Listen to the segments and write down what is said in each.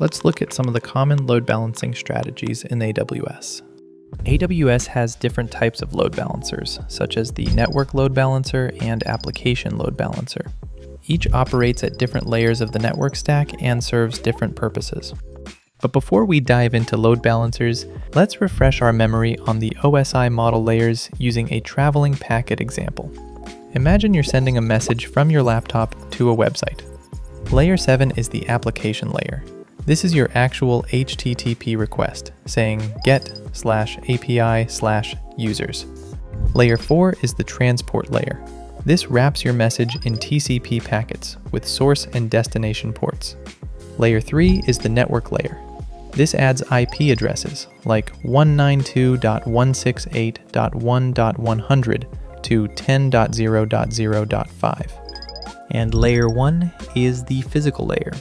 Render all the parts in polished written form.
Let's look at some of the common load balancing strategies in AWS. AWS has different types of load balancers, such as the network load balancer and application load balancer. Each operates at different layers of the network stack and serves different purposes. But before we dive into load balancers, let's refresh our memory on the OSI model layers using a traveling packet example. Imagine you're sending a message from your laptop to a website. Layer 7 is the application layer. This is your actual HTTP request, saying get/api/users. Layer 4 is the transport layer. This wraps your message in TCP packets with source and destination ports. Layer 3 is the network layer. This adds IP addresses like 192.168.1.100 to 10.0.0.5. And layer 1 is the physical layer.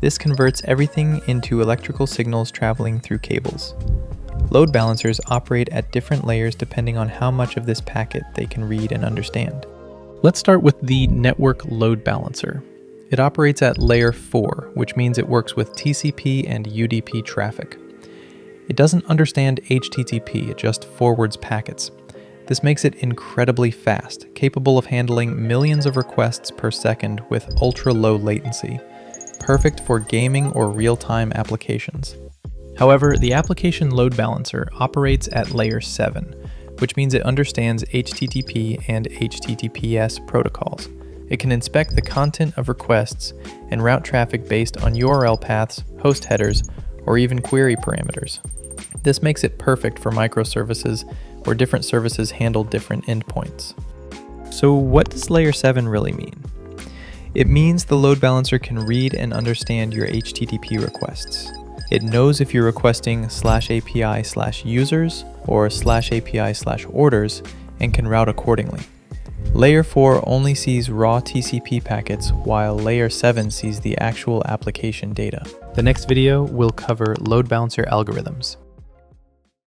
This converts everything into electrical signals traveling through cables. Load balancers operate at different layers depending on how much of this packet they can read and understand. Let's start with the network load balancer. It operates at layer 4, which means it works with TCP and UDP traffic. It doesn't understand HTTP, it just forwards packets. This makes it incredibly fast, capable of handling millions of requests per second with ultra-low latency. Perfect for gaming or real-time applications. However, the application load balancer operates at layer 7, which means it understands HTTP and HTTPS protocols. It can inspect the content of requests and route traffic based on URL paths, host headers, or even query parameters. This makes it perfect for microservices where different services handle different endpoints. So what does layer 7 really mean? It means the load balancer can read and understand your HTTP requests. It knows if you're requesting /api/users or /api/orders and can route accordingly. Layer 4 only sees raw TCP packets while Layer 7 sees the actual application data. The next video will cover load balancer algorithms.